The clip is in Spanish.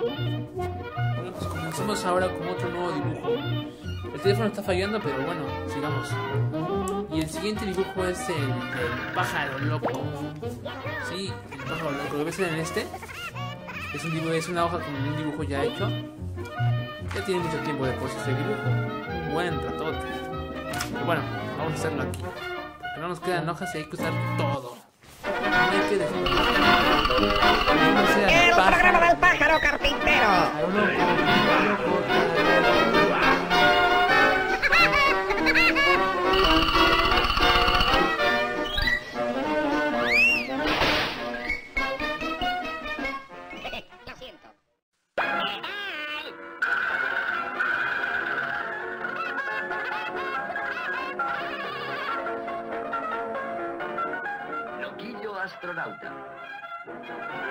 Bueno, pues comencemos ahora con otro nuevo dibujo. El teléfono está fallando, pero bueno, sigamos. Y el siguiente dibujo es el del pájaro loco. Sí, el pájaro loco. Lo ves en este. Es un dibujo, es una hoja con un dibujo ya hecho. Ya tiene mucho tiempo después este dibujo. Buen ratote. Pero bueno, vamos a hacerlo aquí. Porque no nos quedan hojas y hay que usar todo. No hay que descubrir. El programa del pájaro carpintero. Astronauta.